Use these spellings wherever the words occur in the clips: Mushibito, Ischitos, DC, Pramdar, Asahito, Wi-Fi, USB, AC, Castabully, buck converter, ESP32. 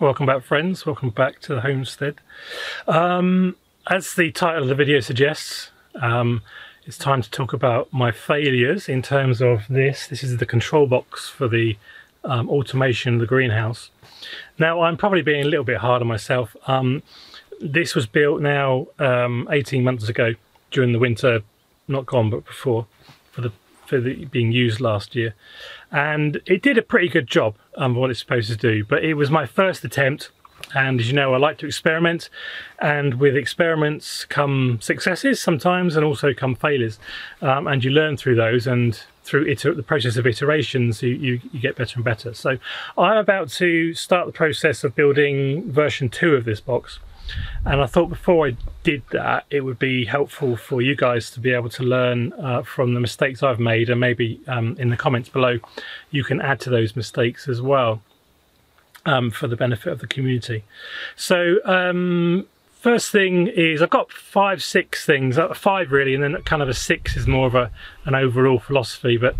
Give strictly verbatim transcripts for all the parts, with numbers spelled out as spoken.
Welcome back, friends. Welcome back to the homestead. Um, as the title of the video suggests, um, it's time to talk about my failures in terms of this. This is the control box for the um, automation of the greenhouse. Now, I'm probably being a little bit hard on myself. Um, this was built now um, eighteen months ago during the winter, not gone, but before, for the for the, being used last year. And it did a pretty good job um, of what it's supposed to do, but it was my first attempt, and as you know, I like to experiment, and with experiments come successes sometimes and also come failures, um, and you learn through those, and through iter the process of iterations you, you, you get better and better. So I'm about to start the process of building version two of this box, and I thought before I did that it would be helpful for you guys to be able to learn uh, from the mistakes I've made, and maybe um, in the comments below you can add to those mistakes as well, um, for the benefit of the community. So um, first thing is, I've got five six things, five really, and then kind of a six is more of a, an overall philosophy, but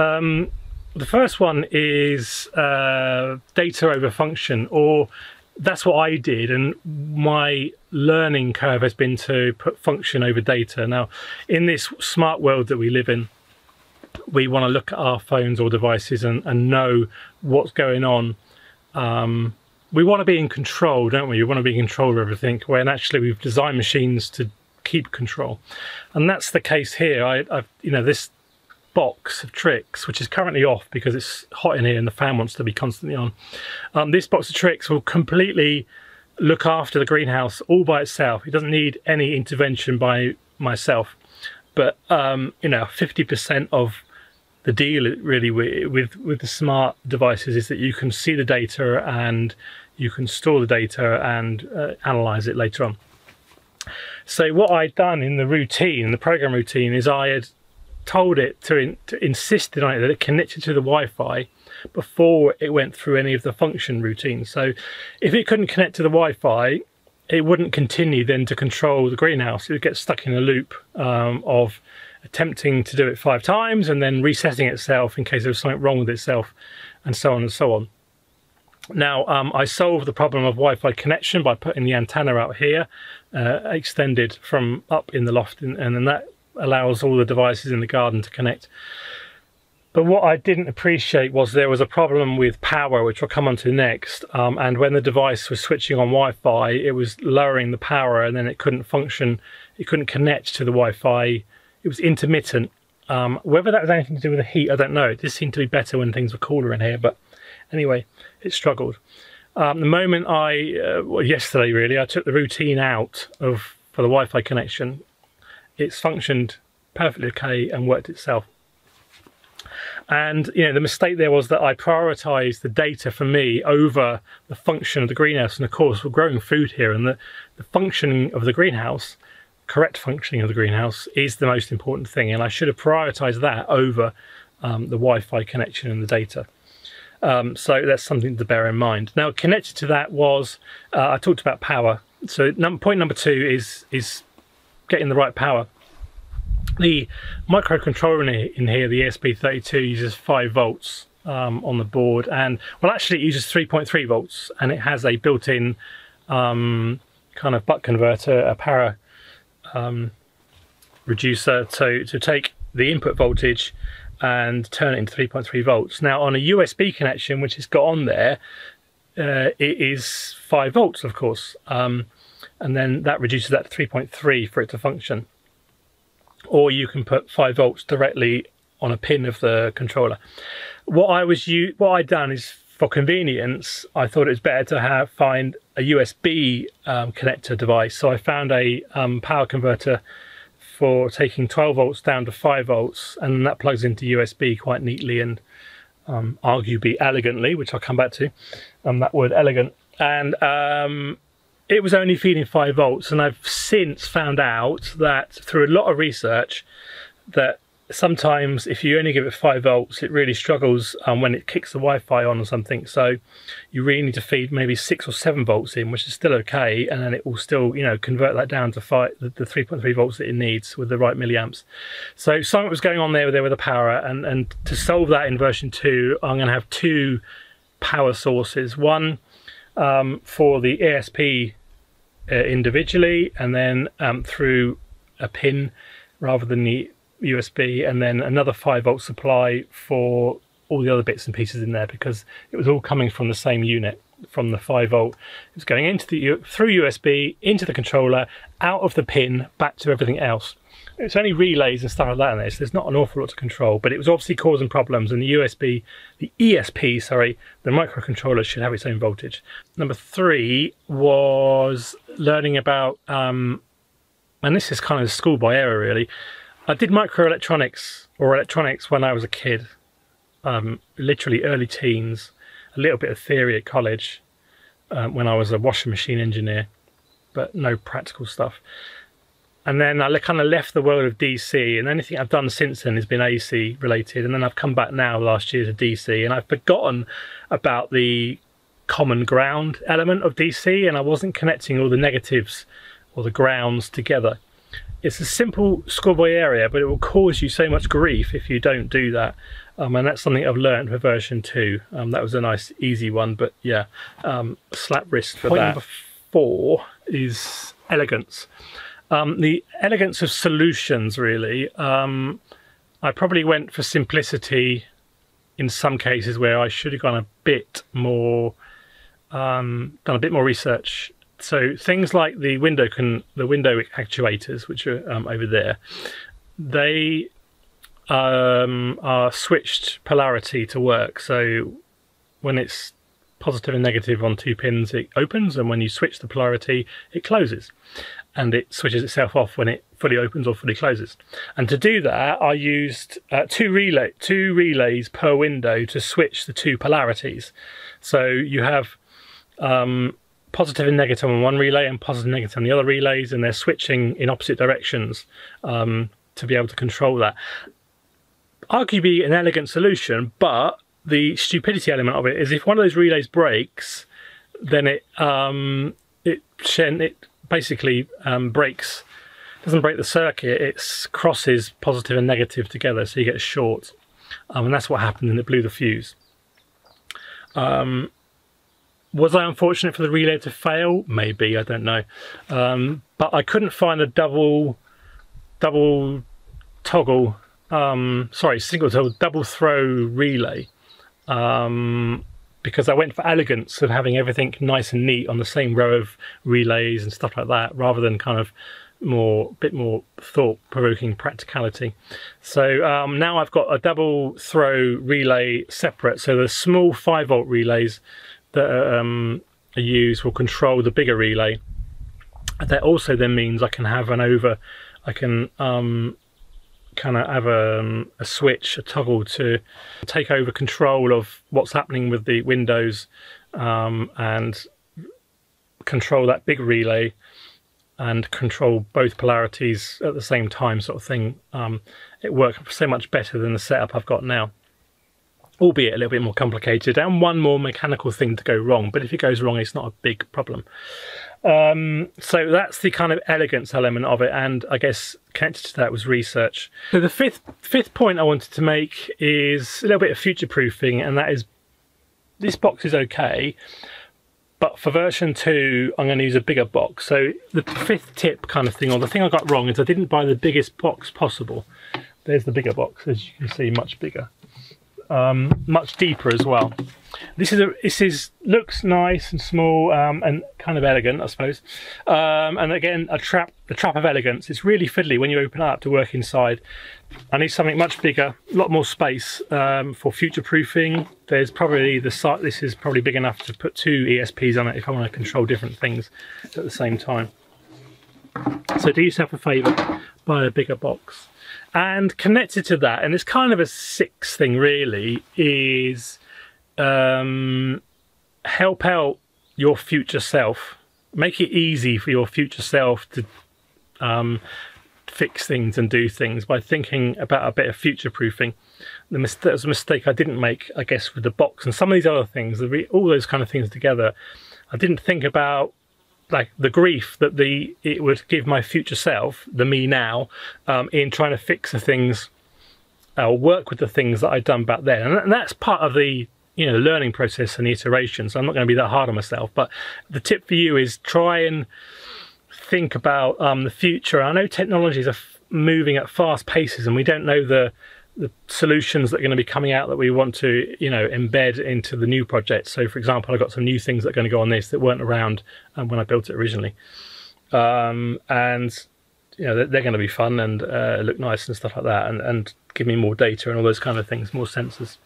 um, the first one is uh, data over function, or that's what I did, and my learning curve has been to put function over data. Now, in this smart world that we live in, we want to look at our phones or devices and, and know what's going on. Um, we want to be in control, don't we? We want to be in control of everything, when actually we've designed machines to keep control. And that's the case here. I, I've, you know, this box of tricks, which is currently off because it's hot in here and the fan wants to be constantly on, um, this box of tricks will completely look after the greenhouse all by itself. It doesn't need any intervention by myself, but um, you know, fifty percent of the deal really with, with with the smart devices is that you can see the data and you can store the data and uh, analyze it later on. So what I'd done in the routine, the program routine, is I had told it to, in, to insisted on it that it connected to the Wi-Fi before it went through any of the function routines. So if it couldn't connect to the Wi-Fi, it wouldn't continue then to control the greenhouse. It would get stuck in a loop um, of attempting to do it five times and then resetting itself in case there was something wrong with itself, and so on and so on. Now, um, I solved the problem of Wi-Fi connection by putting the antenna out here, uh, extended from up in the loft, and, and then that allows all the devices in the garden to connect. But what I didn't appreciate was there was a problem with power, which I'll come on to next, um, and when the device was switching on Wi-Fi, it was lowering the power and then it couldn't function, it couldn't connect to the Wi-Fi, it was intermittent. Um, whether that was anything to do with the heat, I don't know. It just seemed to be better when things were cooler in here, but anyway, it struggled. Um, the moment I, uh, well, yesterday really, I took the routine out of for the Wi-Fi connection, it's functioned perfectly okay and worked itself. And you know, the mistake there was that I prioritized the data for me over the function of the greenhouse, and of course we're growing food here, and the, the functioning of the greenhouse, correct functioning of the greenhouse, is the most important thing, and I should have prioritized that over um, the Wi-Fi connection and the data. Um, so that's something to bear in mind. Now, connected to that was, uh, I talked about power, so num point number two is is getting the right power. The microcontroller in here, the E S P thirty-two, uses five volts um, on the board, and well, actually it uses three point three volts, and it has a built-in um, kind of buck converter, a power um, reducer to, to take the input voltage and turn it into three point three volts. Now, on a U S B connection, which has got on there, uh, it is five volts, of course. Um, and then that reduces that to three point three for it to function. Or you can put five volts directly on a pin of the controller. What I was, what I'd done is, for convenience, I thought it was better to have find a U S B um, connector device. So I found a um, power converter for taking twelve volts down to five volts, and that plugs into U S B quite neatly and um, arguably elegantly, which I'll come back to, um, that word elegant. And um, it was only feeding five volts, and I've since found out that through a lot of research that sometimes if you only give it five volts, it really struggles um, when it kicks the Wi-Fi on or something. So you really need to feed maybe six or seven volts in, which is still okay, and then it will still, you know, convert that down to five, the three point three volts that it needs with the right milliamps. So something was going on there with the power, and, and to solve that in version two, I'm going to have two power sources. One um, for the A S P uh, individually, and then um, through a pin rather than the U S B, and then another five volt supply for all the other bits and pieces in there, because it was all coming from the same unit, from the five volt. It was going into the through U S B, into the controller, out of the pin, back to everything else. It's only relays and stuff like that in there, so there's not an awful lot to control, but it was obviously causing problems, and the U S B, the E S P, sorry, the microcontroller should have its own voltage. Number three was learning about, um, and this is kind of school by error really, I did microelectronics or electronics when I was a kid, um, literally early teens, a little bit of theory at college um, when I was a washing machine engineer, but no practical stuff. And then I kind of left the world of D C, and anything I've done since then has been A C related. And then I've come back now last year to D C, and I've forgotten about the common ground element of D C, and I wasn't connecting all the negatives or the grounds together. It's a simple schoolboy area, but it will cause you so much grief if you don't do that. Um, and that's something I've learned for version two. Um, that was a nice, easy one, but yeah, um, slap wrist for that. Point number four is elegance. Um, the elegance of solutions, really. Um, I probably went for simplicity in some cases where I should have gone a bit more, um, done a bit more research. So things like the window can the window actuators, which are um, over there, they um, are switched polarity to work. So when it's positive and negative on two pins, it opens, and when you switch the polarity, it closes. And it switches itself off when it fully opens or fully closes. And to do that, I used uh, two relay, two relays per window to switch the two polarities. So you have um, positive and negative on one relay and positive and negative on the other relays, and they're switching in opposite directions um, to be able to control that. Arguably an elegant solution, but the stupidity element of it is if one of those relays breaks, then it um, it it basically um, breaks, doesn't break the circuit, it crosses positive and negative together, so you get a short, um, and that's what happened, and it blew the fuse. Um, was I unfortunate for the relay to fail? Maybe, I don't know, um, but I couldn't find a double double toggle, um, sorry, single toggle, double throw relay, um, because I went for elegance of having everything nice and neat on the same row of relays and stuff like that, rather than kind of more, bit more thought-provoking practicality. So um, now I've got a double throw relay separate, so the small five volt relays that um, are used will control the bigger relay. That also then means I can have an over, I can um, kind of have a, um, a switch, a toggle to take over control of what's happening with the windows um, and control that big relay and control both polarities at the same time, sort of thing. Um, it worked so much better than the setup I've got now, albeit a little bit more complicated and one more mechanical thing to go wrong, but if it goes wrong it's not a big problem. Um, so that's the kind of elegance element of it, and I guess connected to that was research. So the fifth fifth point I wanted to make is a little bit of future proofing, and that is this box is okay, but for version two I'm going to use a bigger box. So the fifth tip kind of thing, or the thing I got wrong, is I didn't buy the biggest box possible. There's the bigger box, as you can see, much bigger. Um, much deeper as well. This is a, this is looks nice and small um, and kind of elegant, I suppose. Um, and again, a trap, the trap of elegance. It's really fiddly when you open it up to work inside. I need something much bigger, a lot more space um, for future-proofing. There's probably the site. This is probably big enough to put two E S Ps on it if I want to control different things at the same time. So do yourself a favour, buy a bigger box. And connected to that, and it's kind of a sixth thing really, is um, help out your future self. Make it easy for your future self to um, fix things and do things by thinking about a bit of future proofing. The mis that was a mistake I didn't make, I guess, with the box and some of these other things, all those kind of things together. I didn't think about like the grief that the it would give my future self, the me now, um, in trying to fix the things, or uh, work with the things that I'd done back then. And that's part of the you know, learning process and iteration, so I'm not going to be that hard on myself. But the tip for you is try and think about um, the future. I know technologies are f moving at fast paces, and we don't know the the solutions that are going to be coming out that we want to, you know, embed into the new project. So for example, I've got some new things that are going to go on this that weren't around um, when I built it originally. Um, and, you know, they're going to be fun and uh, look nice and stuff like that, and, and give me more data and all those kind of things, more sensors.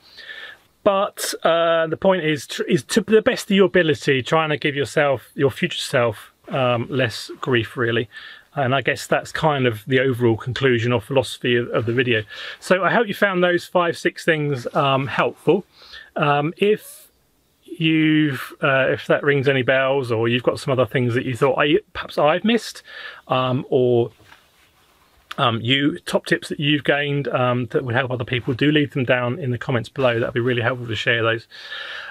But uh, the point is, is to the best of your ability, trying to give yourself, your future self, um, less grief, really. And I guess that's kind of the overall conclusion or philosophy of, of the video. So I hope you found those five, six things um, helpful. Um, if you've, uh, if that rings any bells, or you've got some other things that you thought I, perhaps I've missed, um, or um, you top tips that you've gained um, that would help other people, do leave them down in the comments below. That'd be really helpful to share those.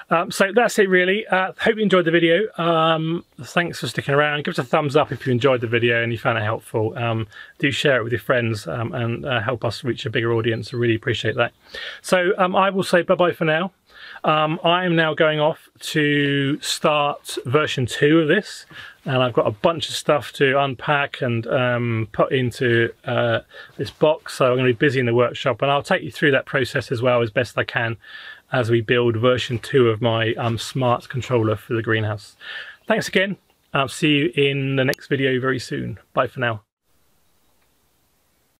Um, so that's it really. Uh, hope you enjoyed the video. Um, thanks for sticking around. Give us a thumbs up if you enjoyed the video and you found it helpful. Um, do share it with your friends um, and uh, help us reach a bigger audience. I really appreciate that. So um, I will say bye-bye for now. Um, I am now going off to start version two of this, and I've got a bunch of stuff to unpack and um, put into uh, this box. So I'm going to be busy in the workshop, and I'll take you through that process as well as best I can as we build version two of my um, smart controller for the greenhouse. Thanks again. I'll see you in the next video very soon. Bye for now.